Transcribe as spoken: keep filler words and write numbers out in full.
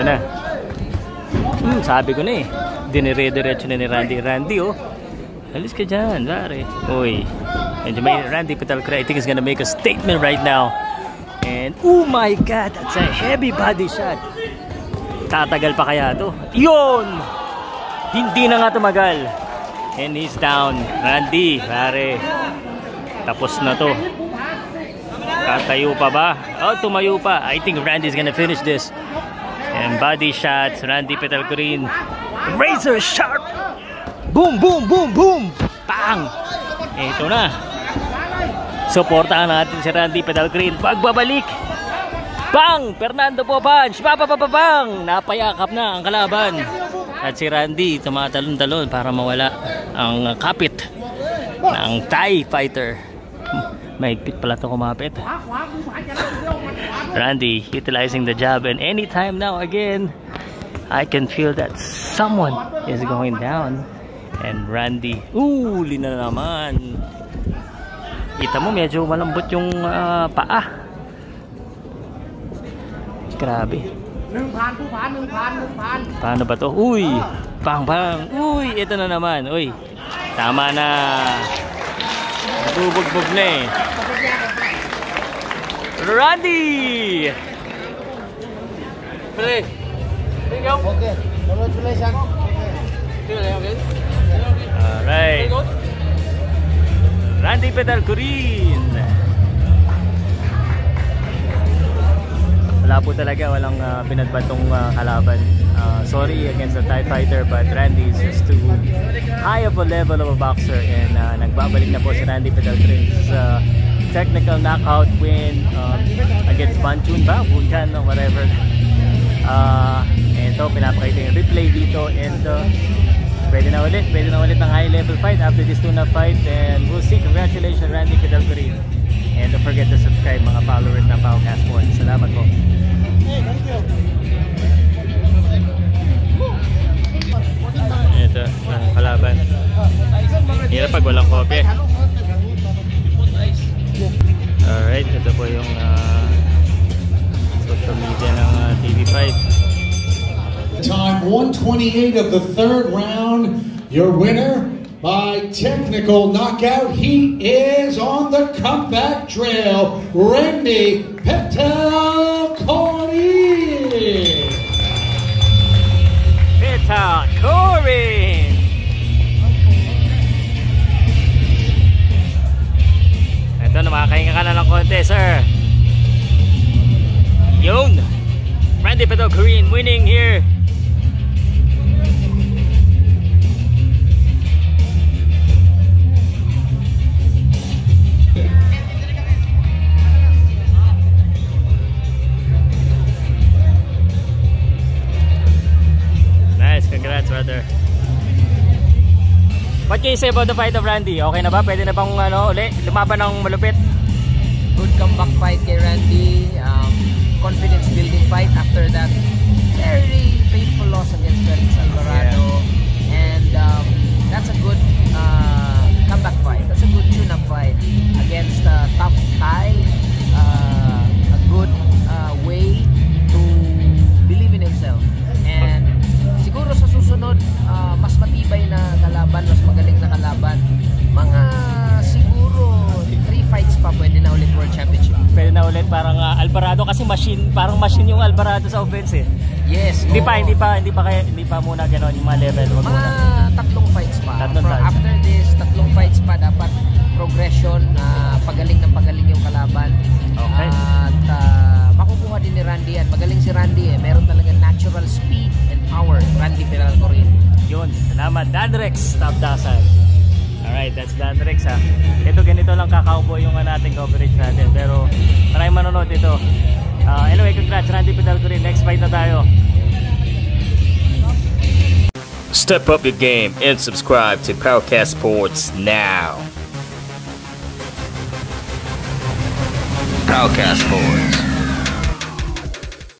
Ito na. Hmm, sabi ko na eh. Dinire-diretso na ni Randy. Randy, oh. Alis ka dyan, lari. Uy. And Randy Petalcorin, I think, is gonna make a statement right now. And, oh my God, that's a heavy body shot. Tatagal pa kaya ito? Yun! Hindi na nga tumagal. And he's down. Randy, pare. Tapos na to. Tatayo pa ba? Oh, tumayo pa. I think Randy's gonna finish this. And body shots, Randy Petalcorin. Razor sharp! Boom, boom, boom, boom! Bang! Ito na. Suportahan natin si Randy Petalcorin. Pagbabalik. Bang! Fernando po punch. Papapapapang! Napayakap na ang kalaban. At si Randy tumatalon-talon para mawala ang kapit ng Thai fighter. Mahigpit pala ito kumapit. Randy utilizing the jab, and anytime now again I can feel that someone is going down. And Randy, ooh, lina naman. Kita mo medyo malambot yung uh, paa. Grabe. Paano ba to? Uy, bang bang. Uy, ito na naman. Uy, tama na. Bubugbog na eh. Randy! Pre, tingnan mo. Okay. Congratulations. Okay. Alright. Randy Petalcorin. Wala po talaga. Walang uh, pinadbatong uh, kalaban. Uh, sorry against the Thai fighter, but Randy is just too high of a level of a boxer. And uh, nagbabalik na po si Randy Petalcorin. This is uh, technical knockout win um, against Banchun ba? Bunjan or whatever. Uh, ito, pinapakita yung replay dito. And uh, pwede na ulit. Pwede na ulit ng high level fight after this tune-up fight. And we'll see. Congratulations, Randy Petalcorin. And don't forget to subscribe mga followers ng Powcast Sports. Salamat po. Hey, thank you. Ito, ang kalaban. Hirap pag walang kopya. Alright, ito po yung uh, social media ng uh, T V five. Time one twenty-eight of the third round. Your winner by technical knockout. He is on the comeback trail. Randy Petalcorin. Petalcorin. Ito, namakahinga ka na ng konti, sir. Yun. Randy Petalcorin winning here. Nice. Congrats, brother. What can you say about the fight of Randy? Okay na ba? Pwede na bang ano, uli? Lumaban ng malupit? Good comeback fight kay Randy. Um, confidence building fight after that very painful loss against Felix Alvarado. Yeah. And um, that's a good uh, comeback fight. That's a good tune-up fight against uh, top Thai. Uh, a good uh, way to believe in himself. And siguro sa susunod, uh, mas matibay na kalaban, mas magaling na kalaban. Mga siguro three fights pa, pwede na ulit World Championship. Pwede na ulit, parang uh, Alvarado kasi machine, parang machine yung Alvarado sa offense eh. Yes. Hindi oh. pa, hindi pa, hindi pa kaya, hindi pa muna gano'n yung mga level. Mga muna. tatlong fights pa. Tatlong fights. After this, tatlong fights pa, dapat progression, uh, pagaling ng pagaling yung kalaban. Okay. Uh, at uh, makukuha din ni Randy yan. Magaling si Randy eh. Meron talaga natural speed and power. Randy Petalcorin. Yun. Salamat. Danrex Tapdasan. Alright, that's Danrex ha. Ito, ganito lang kakaupo yung nating coverage natin. Pero maraming manonood dito. Uh, anyway, congrats Randy Petalcorin. Next fight na tayo. Step up your game and subscribe to Powcast Sports now. Powcast Sports.